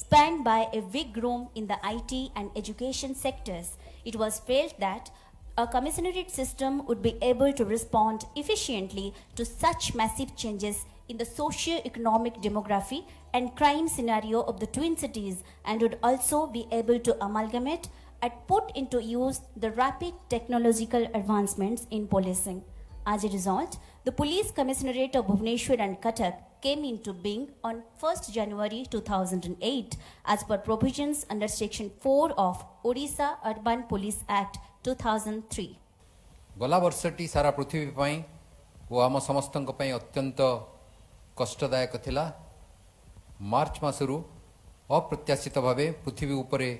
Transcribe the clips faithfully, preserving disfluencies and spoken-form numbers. Spanned by a big room in the I T and education sectors, it was felt that a commissariat system would be able to respond efficiently to such massive changes in the socio-economic demography and crime scenario of the Twin Cities, and would also be able to amalgamate and put into use the rapid technological advancements in policing. As a result, the Police Commissariat of Bhubaneswar and Cuttack came into being on first January two thousand eight as per provisions under Section four of Odisha Urban Police Act two thousand three. गला वर्षटी सारा पृथ्वी पाई वो आम समस्तंक पाई अत्यंत कष्टदायक थिला। मार्च मासरू अप्रत्याशित भावे पृथ्वी उपरे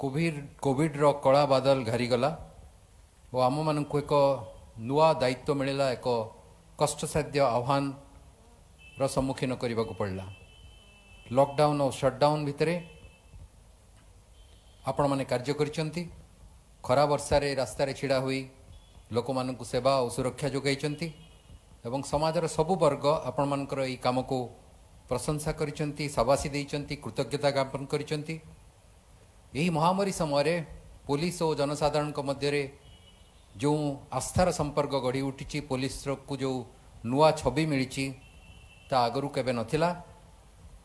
Covid Covid रो कड़ा बादल घरी गला वो आम मान को एक नुआ दायित्व मिलला, एक कष्टसाध्य आह्वान रो सम्मुखीन करने को पड़ला। लॉकडाउन और शटडाउन भितरे आपण माने कार्य करचंती, खरा वर्षा रे रास्ता रे छिड़ा हुई लोक मानन को सेवा और सुरक्षा जोगाइचंती एवं समाजर सबु वर्ग आपण मानकर एई काम को प्रशंसा करचंती, शाबासी देइचंती, कृतज्ञता ज्ञापन करचंती। एही महामारी समय रे पुलिस और जनसाधारण के मध्य रे जो आस्थार संपर्क गढ़ी उठी, पुलिस को जो नुआ छवि मिली ता आगरू केबे नथिला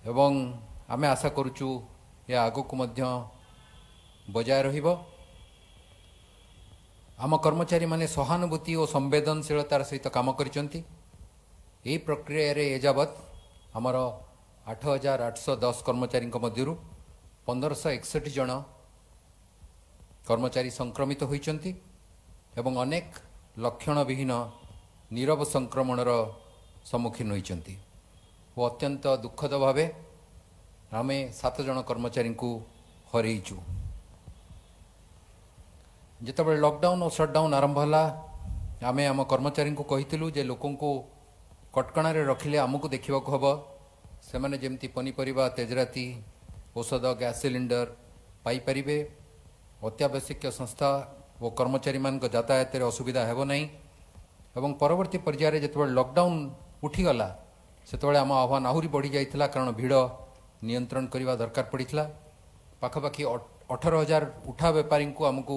एवं आमे आशा करूचु या आगो को मध्य बजाय रहिबो। आम कर्मचारी माने सहानुभूति और संवेदनशीलतार सहित काम करिसंती। एही प्रक्रिया रे एजावत हमर आठ हजार आठ सौ दस कर्मचारी मध्यरु पंदर सौ एकसठ जन कर्मचारी संक्रमित होइचंती एवं अनेक लक्षण विहीन नीरव संक्रमण रो सम्मुखीन होइचंती। वो अत्यंत दुखद भावे आमे सात जन कर्मचारी को हरइचु। जेतबे लॉकडाउन और शटडाउन आरंभ होला आमे आम कर्मचारी को कहितिलु जे लोकों को कटकणा रे रखिले आमको देखिबा को हबो, सेमाने जेमती पनीपरिबा, तेजराती, औषध, गैस सिलिंडर पाई परिबे, अत्यावश्यक संस्था वो कर्मचारी मान को यातायात असुविधा हेबो नहीं एवं परवर्ती पर्याय रे जेतबे लॉकडाउन उठीगला सेतबे आम आह्वान आहुरी बढ़ी जाइथिला, कारण भीड़ नियंत्रण करने दरकार पड़ता। पाखापाखि अठार हजार उठा बेपारी को आमको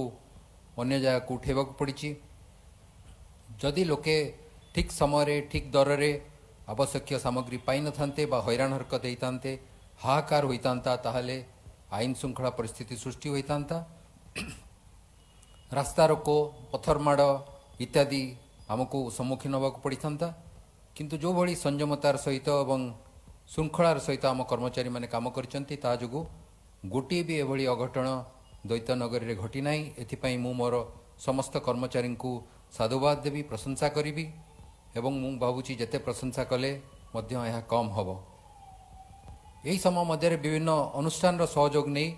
अन्य जगह को उठेबाक पड़ी। जदि लोके ठीक समय ठीक दर रे आवश्यक सामग्री पाई न थांते बा हैरान हरकत होइतांते, हाहाकार होइतांता, ताहले आईन श्रृंखला परिस्थिति सृष्टि होइतांता। रास्ता रोको, पथरमाड़ इत्यादि आमको सम्मुखीन होगा पड़ी था, किंतु जो भली संयमतार सहित एवं श्रृंखलार सहित आम कर्मचारी माने काम करचंती ता जोगु गोटे भी एभली अघटन दैत्य नगर में घटी ना। एथिपाई मु मोर समस्त कर्मचारी को साधुवाद देवी, प्रशंसा करी एवं मु भावुची जेते प्रशंसा कले मध्य यह कम हबो। यही समय मध्य विभिन्न अनुष्ठान सहयोग नहीं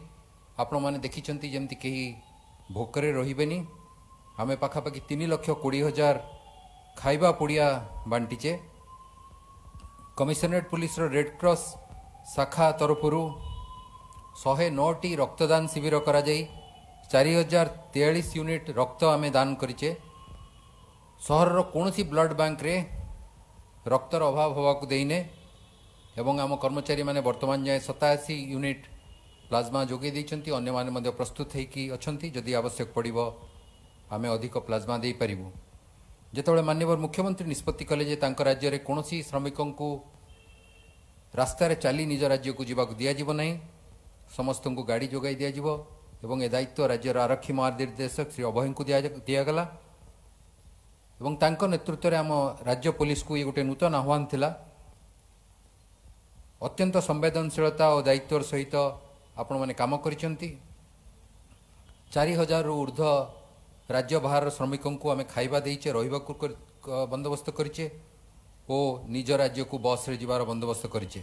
आपण माने देखिचंती जेमती केही भोकरे रहिबेनी। आमे पाखापाखि तीन लक्ष कोड़ी हजार खाइबा पुड़िया बांटीचे। कमिशनरेट पुलिस रेड क्रॉस शाखा तरफ शहे नौटी रक्तदान शिविर करा जाई चारि हजार तेयालीस यूनिट रक्त आमे दान करिचे। सहर कौन सी ब्लड बैंक रे रक्तर अभाव हवा को देने एवं आम कर्मचारी माने वर्तमान जाए सतासी यूनिट प्लाज्मा जोगे देइचंती। अन्य माने मध्य प्रस्तुत होईकी अछंती, जदि आवश्यक पड़िबो आमे अधिक प्लाज्मा देई परिबो। जेतबेले माननीय मुख्यमंत्री निष्पत्ति कले जे तांकर राज्य रे कोनोसी श्रमिकों को रास्ता रे चाली निज राज्य को जीवाक दिया जीवो नहीं, समस्तों को गाड़ी जोगाई दिया जीवो एवं ए दायित्व राज्य आरक्षी महानिर्देशक श्री अभय को दियागला एवं तांकर नेतृत्व रे आम राज्य पुलिस को ये गोटे नूतन आह्वान थिला। अत्यंत संवेदनशीलता और दायित्वर सहित आपण माने काम करिसंती। चारि हजार रु ऊर्ध राज्य बाहर श्रमिकों को आम खाइबा देइचे, रहिबाकु बंदोबस्त करिचे ओ निज राज्य को बस रे जिबार बंदोबस्त करिचे।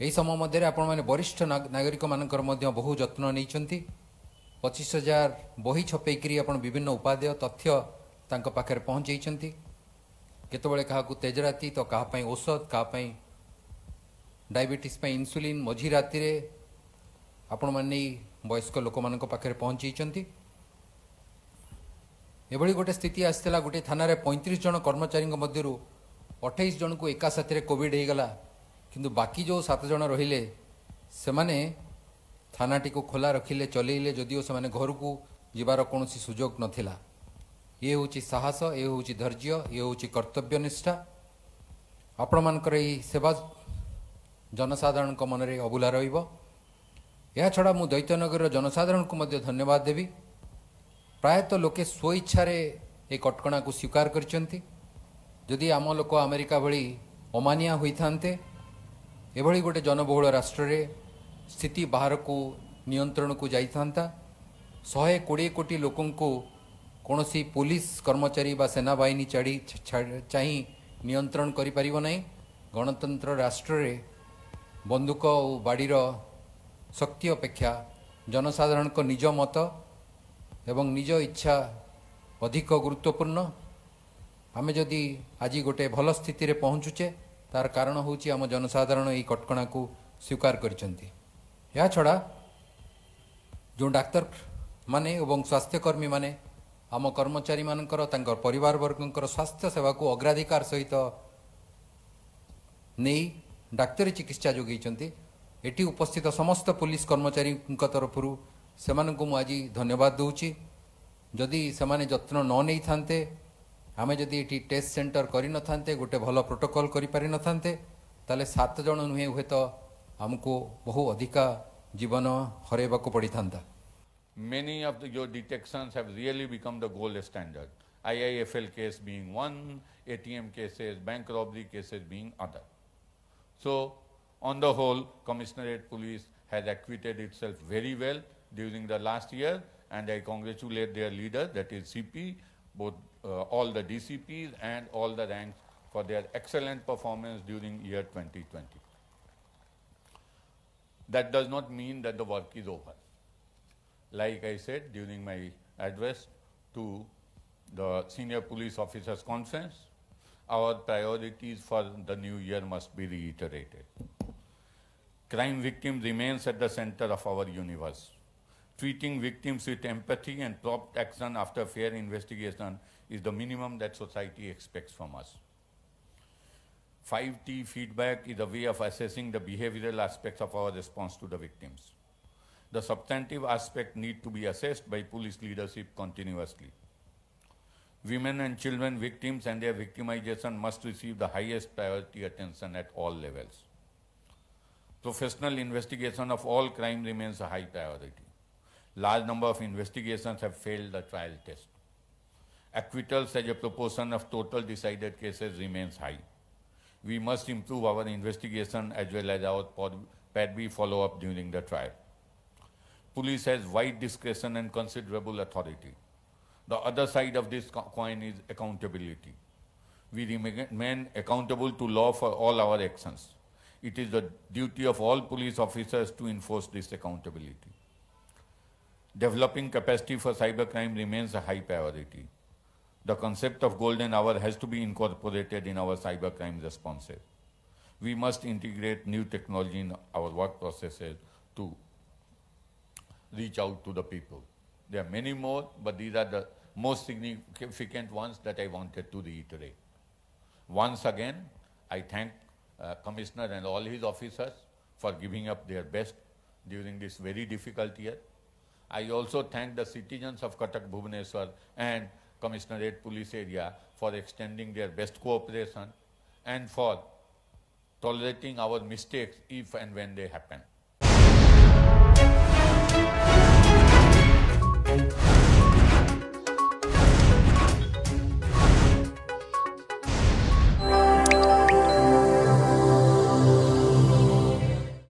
एही समय मध्य आपण माने वरिष्ठ नागरिक मानकर मध्य बहु जत्न नैचंती। पचीस हजार बही छपेकरी आपण विभिन्न उपादेय तथ्य तांक पाखर पहुंचैचंती। केतबेले काहाकु तेजराती तो काहा पई औषध, काहा पई डायबिटीज पई इनसुलिन मझी राति रे आपण माने वयस्क लोक मान पाखे पहुंची। एभली गोटे स्थिति आसला, गोटे थाना रे पैंतीस जन कर्मचारी मध्य अट्ठाईस जन को एका साथ कोविड होगला, किंतु बाकी जो सात जन रहिले सेमाने थानाटी को खोला रखिले चलैले जदिओ से घर को जीवार कौन सुजोग नथिला। ये हूँ साहस, ये हूँ धैर्य, ये हूँ कर्तव्यनिष्ठा। आपण मानकर यही सेवा जनसाधारण मन में अबुला रहिबो। या छड़ा मु दैत्यनगर जनसाधारण को मध्य धन्यवाद देवी। प्रायत लोके स्वइच्छा ये कटकणा को स्वीकार करचंती। जदि आम लोक अमेरिका भली अमानिया होइथांते एभली गोटे जनबहुल राष्ट्र रे स्थिति बाहर को नियंत्रण को जाइथांता। शहे कोड़े कोटी लोकं को कौन सी पुलिस कर्मचारी बा सेना बाहिनी चढ़ी चाही नियंत्रण करि परिबो नै। गणतंत्र राष्ट्र रे बंदूक और बाड़ीर शक्ति अपेक्षा जनसाधारण को निज मत एवं निज इच्छा अधिक गुरुत्वपूर्ण। आमे जदि आज गोटे भल स्थिति रे पहुँचुचे तार कारण हूँ आम जनसाधारण ये कटकणा को स्वीकार करचंती। या छड़ा जो डाक्तर माने एवं स्वास्थ्यकर्मी माने आम कर्मचारी मानकर तांकर परिवार वर्गकर स्वास्थ्य सेवा को अग्राधिकार सहित नहीं डाक्तरी चिकित्सा जोगेइचंती। एटी उपस्थित समस्त पुलिस कर्मचारी तरफ से आज धन्यवाद दूची। जदि से जत्न न नहीं थांते, आमे जदि ये टेस्ट सेंटर करी न थांते, गोटे भल प्रोटोकॉल करी पारी न थांते, ताले सात जन नुहे हुए तो हमको बहु अधिका जीवन हरैवाको पड़ी थांता। Many of the, your detections have really become the gold standard. I I F L case being one, A T M cases, bank robbery cases being other. So, on the whole, Commissionerate Police has acquitted itself very well during the last year, and I congratulate their leader, that is C P, both uh, all the D C Ps and all the ranks for their excellent performance during year twenty twenty. That does not mean that the work is over. Like I said during my address to the Senior Police Officers Conference, our priorities for the new year must be reiterated. Crime victim remains at the center of our universe. Treating victims with empathy and prompt action after fair investigation is the minimum that society expects from us. five T feedback is a way of assessing the behavioral aspects of our response to the victims. The substantive aspect need to be assessed by police leadership continuously. Women and children victims and their victimization must receive the highest priority attention at all levels. Professional investigation of all crime remains a high priority. Large number of investigations have failed the trial test. Acquittals as a proportion of total decided cases remains high. We must improve our investigation as well as our P A D B follow-up during the trial. Police has wide discretion and considerable authority. The other side of this coin is accountability. We remain accountable to law for all our actions. It is the duty of all police officers to enforce this accountability. Developing capacity for cybercrime remains a high priority. The concept of golden hour has to be incorporated in our cybercrime responses. We must integrate new technology in our work processes to reach out to the people. There are many more, but these are the most significant ones that I wanted to reiterate. Once again, I thank uh, Commissioner and all his officers for giving up their best during this very difficult year. I also thank the citizens of Cuttack, Bhubaneswar and Commissionerate Police Area for extending their best cooperation and for tolerating our mistakes if and when they happen.